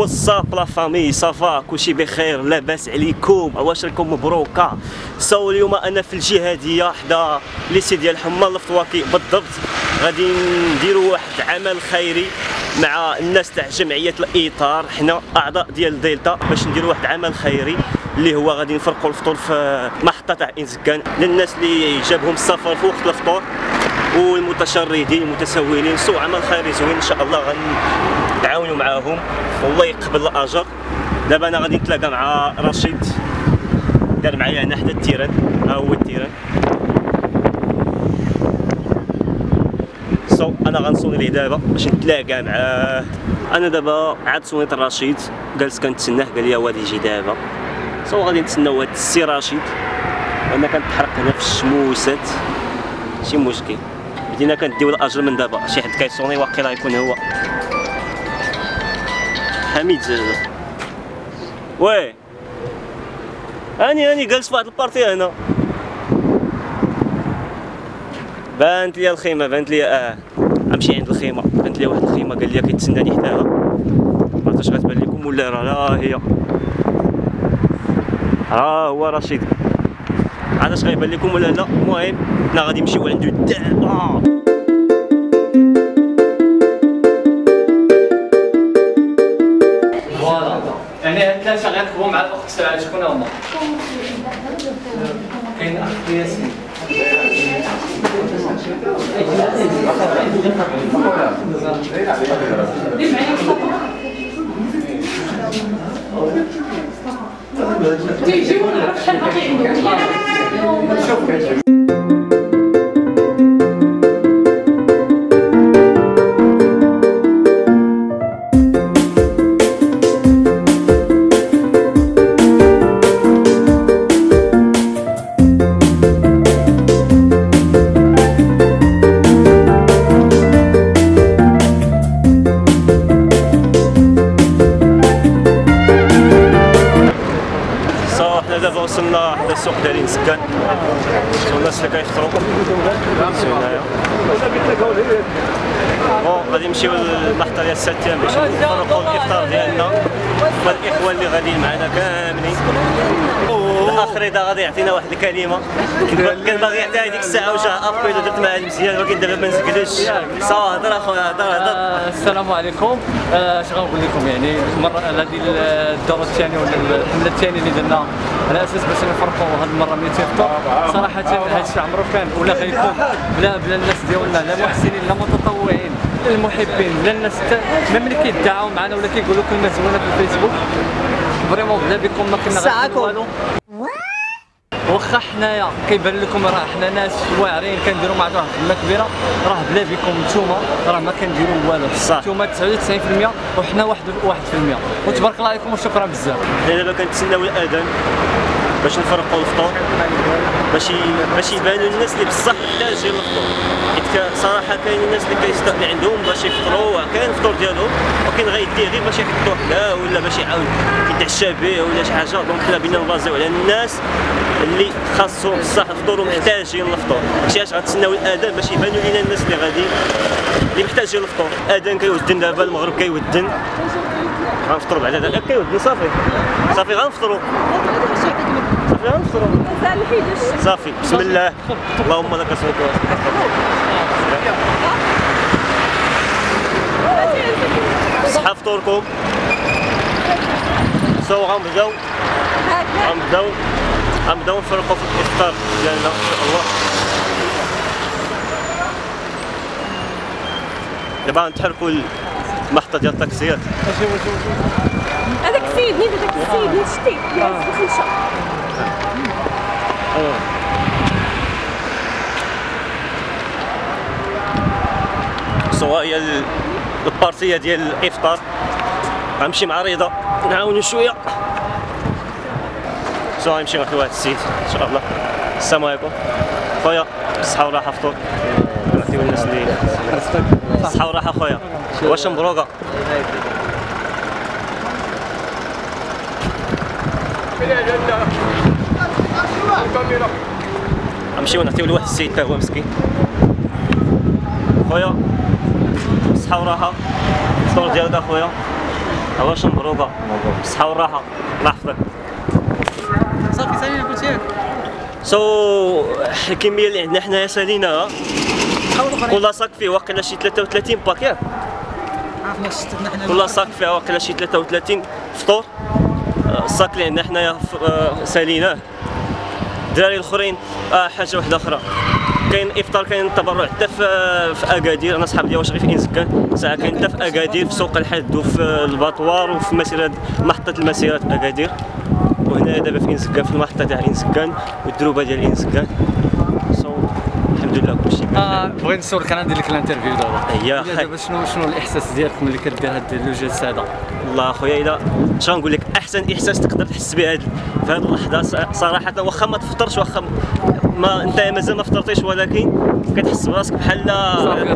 واتساب لا فامي صافا كلشي بخير لاباس عليكم؟ واش راكم مبروكه؟ سو اليوم انا في الجهاديه حدا ليسي ديال حمال الفطواكي بالضبط، غادي نديروا واحد عمل خيري مع الناس تاع جمعيه الاطار، حنا اعضاء ديال دلتا، باش نديروا واحد عمل خيري اللي هو غادي نفرقوا الفطور في محطه تاع انزكان للناس اللي جابهم السفر في وقت الفطور والمتشردين المتسولين. سو عمل خيري زوين ان شاء الله غنتعاونوا معاهم والله يقبل الاجر. دابا انا غادي نتلاقى مع رشيد، دار معايا هنا حدا التيران، ها هو التيران. سو انا غنصوني ليه دابا باش نتلاقى معاه. انا دابا عاد صونيت رشيد، جالس كنتسناه، قال لي وادي يجي دابا. سو غادي نتسناو هاد السي رشيد، انا كنتحرق هنا في الشموسات ماشي مشكل، بدينا كنديو الاجر من دابا. شي حد كيصوني واقيلا يكون هو حميد زاده. وي هاني جالس في واحد البارتي هنا، بانت ليا الخيمه، بانت ليا غنمشي عند الخيمه، بانت ليا واحد الخيمه قال لي كيتسناني حداها، ما عرفتش غتبان لكم ولا راه هي هو رشيد، علاش غيبان لكم ولا لا. المهم حنا غادي نمشيو عندو دابا. فوالا يعني هاد الثلاثه غيركبوا مع الاخت سعاد. شكون هما؟ كاين اخت ياسين. تيجيو نعرف شحال باقي عندكم. وصلنا حدا السوق ديال انزكان، الناس اللي كيفطروا هنايا. بون غادي نمشيو للمحطة ديال الساتيان باش نفرقوا الافطار ديالنا مع الاخوان اللي غاديين معنا كاملين. الاخريضه غادي يعطينا واحد الكلمه كان باغي يعطيها هذيك الساعه وجاه ابوي درت معاه مزيان، ولكن دابا ما نسكتش. صافا هضر اخويا هضر. السلام عليكم. اش غنقول لكم، يعني المره هذه الدور الثاني ولا الحمله الثانيه اللي درنا على اساس باش نفرقوا هذه المره 200 فطور. صراحه هذا الشيء عمرو كان ولا غيكون بلا الناس ديالنا، لا محسنين لا متطوعين لا المحبين لا الناس ميم اللي كيدعاو معنا ولا كيقولوا كلمه زوينه في الفيسبوك. فريمون بلا بكم ما كنا غنقولوا والو. واخا حنايا كيبان لكم راه حنا ناس واعرين كنديروا مع واحد الخدمه كبيره، راه بلا بكم نتوما راه ما كنديروا والو. نتوما 99% وحنا 1%، وتبارك الله عليكم وشكرا بزاف. حنا دابا كنتسناو الاذان باش نفرقوا الفطور، باش يبانوا الناس اللي بصح تاجين الفطور، حيت صراحه كاين الناس اللي كيستغني عندهم باش يفطروا، كاين الفطور ديالهم ولكن غيديه غير باش يحطوه حداه ولا باش يعاود يتعشى به ولا شي حاجه. دونك حنا بغينا نبازيو على الناس اللي خاصهم بصح الفطور ومحتاجين الفطور. ماشي اش غتسناو الاذان باش يبانوا لينا الناس اللي غادي اللي محتاجين الفطور. الاذان كيودن دابا، المغرب كيودن، غنفطروا بعد هذا كيودن. صافي غنفطروا، صافي بسم الله. اللهم لك الصوت. صحة فطوركم. سو غنبداو نفرقوا في الإفطار ديالنا إن شاء الله. دابا غنتحركوا المحطة ديال الطاكسيات. هذاك السيد نيت، هذاك السيد نيت شتي ديال الخنشة. سواء هي البارتيه ديال الافطار. غنمشي مع رضا نعاونو شويه. سواء غنمشي مع واحد السيد ان شاء الله. السلام عليكم خويا، بالصحه والراحه فطور. نعطيو الناس اللي بالصحه والراحه خويا. واش مبروكه. غنمشيو نعطيو لواحد السيد تا هو مسكين. خويا بالصحة وراحة، الفطور ديالك اخويا. هواش مبروكه بالصحه والراحه الله يحفظك. صافي سالينا كلشي ياك. سو الكميه اللي عندنا حنايا ساليناها كل صاك فيه واقيلا شي 33 باك ياك. كل صاك فيه واقيلا شي 33 فطور. الصاك اللي عندنا حنايا ساليناه. الدراري الاخرين حاجه واحده اخرى، كاين افطار كاين التبرع حتى في اكادير. انا صحاب ديالي واش غير في انزكان ساعه، كاين حتى في اكادير في سوق الحد وفي الباطوار وفي مسيره محطه المسيرات اكادير، وهنا دابا في انزكان في المحطه تاع انزكان والدروبه ديال انزكان. الحمد لله كلشي بخير. بغيت نصورك انا ندير لك الانترفيو دابا. يا خويا دابا شنو الاحساس ديالك ملي كدير هاد الجلسه هذا؟ والله اخويا الا اش غنقول لك، احسن احساس تقدر تحس به في هاد اللحظه صراحه. واخا ما تفطرش واخا ما انت مازال ما فطرتيش، ولكن كتحس براسك بحال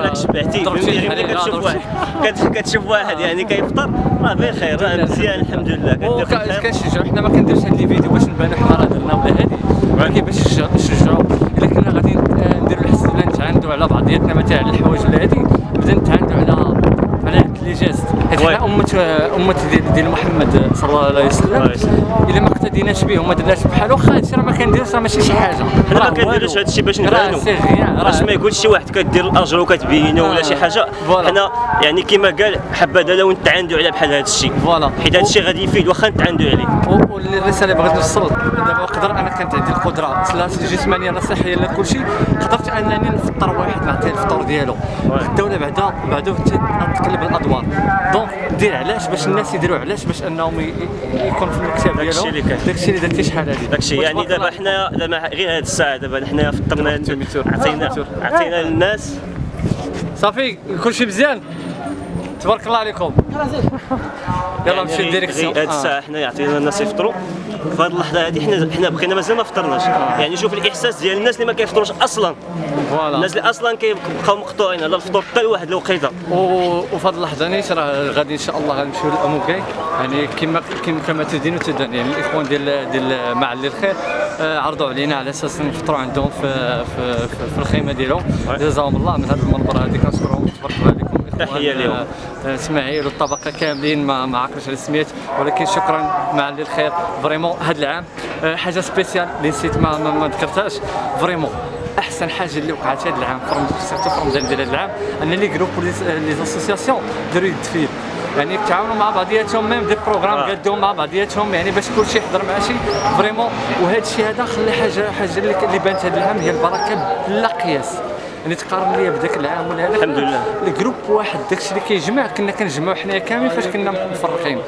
راك شبعتي. ملي كتشوف واحد يعني كيفطر راه بخير خير راه مزيان الحمد لله. كندير كنشجعو، حنا ما كنديروش هاد لي فيديو باش نبانو حنا راه درنا ولا هادي، ولكن باش نشجعو. الا كنا غادي نديرو الحس ديالنا نتعاندو على بعضياتنا مثلا على الحوايج ولا هادي، نبدا نتعاندو على الانتليجنس. حيت حنا امه ديال محمد صلى الله عليه وسلم، الا ما اقتديناش به وما درناش بحالو خا هادشي راه ما كنديروش، راه ماشي شي حاجه. حنا ما كنديروش هادشي باش نبانو، باش ما يقولش شي واحد كدير الاجر وكتبينه ولا شي حاجه. حنا يعني كما قال حبذا لو نتعاندو على بحال هادشي، حيت هادشي غادي يفيد واخا نتعاندو عليه. والرساله اللي بغيت نوصل دابا، نقدر انا كانت عندي القدره لا جسمانيا لا صحيه لا كلشي، قدرت انني نفطر واحد نعطيه الفطور ديالو غدا ولا بعدا تقلب الادوار. دونك دير علاش باش الناس يديروا، علاش باش انهم يكون في المكتب ديالو داكشي اللي كان داكشي اللي درتي شحال هذه داكشي. يعني دابا حنا دابا غير هذه الساعه دابا حنايا فطرنا عطينا للناس. صافي كلشي مزيان تبارك الله عليكم. يلا نمشيو ديريكسيون. هاد الساعه حنا يعطينا الناس يفطروا. في هاد اللحظه هادي حنا بقينا مازال ما فطرناش. يعني شوف الاحساس ديال الناس اللي ما كيفطروش اصلا، الناس اللي اصلا كيبقاو مقطوعين على الفطور حتى لواحد الوقيته. وفي هاد اللحظه نيت راه غادي ان شاء الله غنمشيو لاموكاي. يعني كما تدين وتدان، يعني الاخوان ديال معالي الخير عرضوا علينا على اساس نفطروا عندهم في الخيمه ديالهم. جزاهم الله من هاد المنبر هادي كنشكرهم تبارك الله عليكم. تحيه لهم اسماعيل والطبقه كاملين، ما عاقلش على السميات، ولكن شكرا معالي الخير. فريمون هذا العام حاجه سبيسيال اللي نسيت ما ذكرتهاش. فريمون احسن حاجه اللي وقعت هذا العام سيرتو في رمضان ديال هذا العام، ان لي جروب لي اسوسياسيون داروا التفيل، يعني تعاونوا مع بعضياتهم، ميم دي بروغرام قادوهم مع بعضياتهم، يعني باش كلشي يحضر مع شي فريمون. وهذا الشيء هذا خلى حاجه اللي بانت هذا العام هي البركه بلا قياس. يعني تقارن ليا بداك العام ولا هذاك الحمد لله الجروب واحد، داكشي اللي كيجمع كنا كنجمعوا حنايا كاملين فاش كنا مفرقين.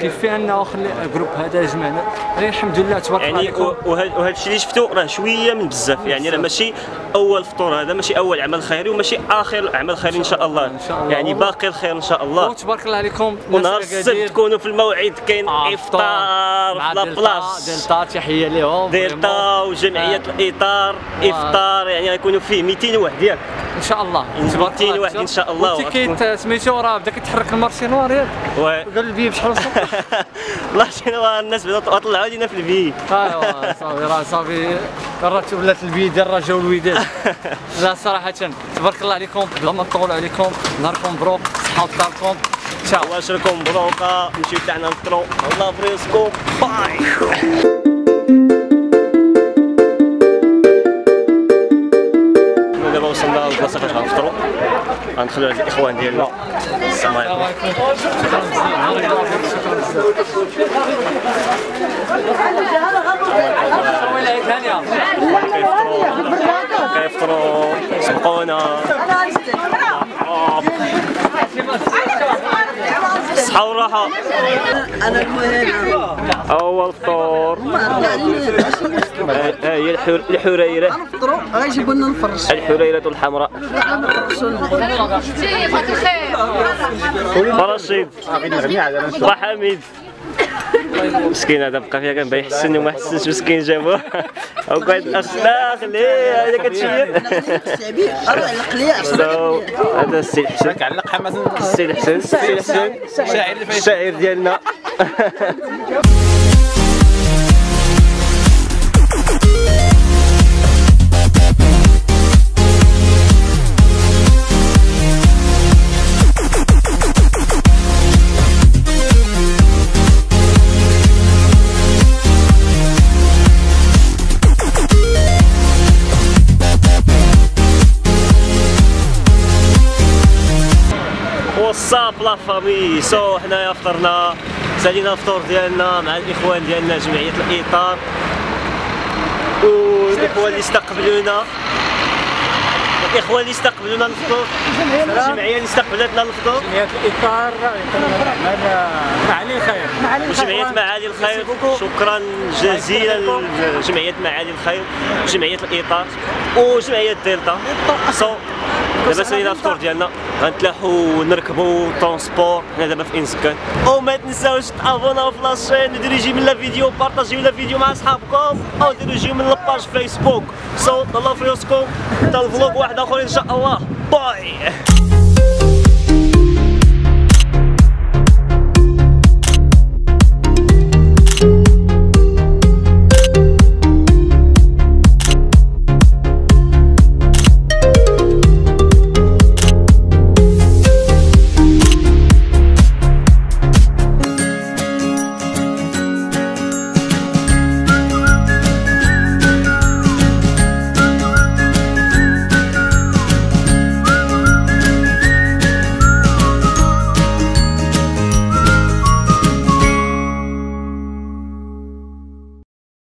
كيف فيها انه خلي الجروب هذا جمعنا، يعني الحمد لله تبارك الله عليكم. يعني وهذا الشيء اللي شفتو راه شويه من بزاف، يعني راه ماشي اول فطور، هذا ماشي اول عمل خيري وماشي اخر عمل خيري ان شاء الله. يعني باقي الخير ان شاء الله وتبارك الله عليكم. ونهار السبت تكونوا في الموعد، كاين افطار في لابلاص دلتا. تحيه لهم دلتا وجمعيه الاطار. افطار يعني غيكونوا فيه 200 واحد ياك ان شاء الله، 200 واحد ان شاء الله. والتيكيت سميتو راه بدا كيتحرك المارشي نوار ياك، قال البي بشحال والله شنو الناس بدات طلعوا لينا في البي. ايوا صافي راه صافي قررت ولات البي ديال الرجا والوداد. لا صراحه تبارك الله عليكم، بلا ما نطولوا عليكم، نهاركم مبروك، صحه وفطاركم ان شاء الله. واشركم مبروكه، نمشيو حتى حنا نفطروا. الله فريسكو باي. وصلنا للبلاصه فاش غنفطروا، غنخليو هاد الاخوان ديالنا. السلام عليكم. كيفطروا سبقونا الصحة والراحة. أنا المهم أول فطور ها هي الحريرة. غنفطروا غيجيبوا لنا الفرش. الحريرة الحمراء. فرشيد با حميد مسكين هذا بقى فيها كنبغي يحسن وما حسنش مسكين جابوه. وكاين الاخ لا خليه هذا كتشير هذا السي حسن كنعلق حماس. السي حسن الشاعر ديالنا. بلا فامي. سو حنايا فطرنا، سالينا الفطور ديالنا مع الاخوان ديالنا جمعيه الاطار والاخوان اللي استقبلونا، الفطور، الجمعيه اللي استقبلتنا الفطور، جمعيه الاطار. معالي الخير، وجمعيه معالي الخير، شكرا جزيلا لجمعيه معالي الخير وجمعيه الاطار وجمعيه دلتا. سو دابا سالينا الفطور ديالنا، غنتلاحو ونركبو طونسبور. حنا دابا في انسكان، وما تنساوش تابوناو في لاشين، وديرو جيم لا فيديو وبارطاجيو لا فيديو مع صحابكم، او ديرو جيم من لاباج فيسبوك. سو الله في راسكم حتى الفلوق واحد اخر ان شاء الله. باي.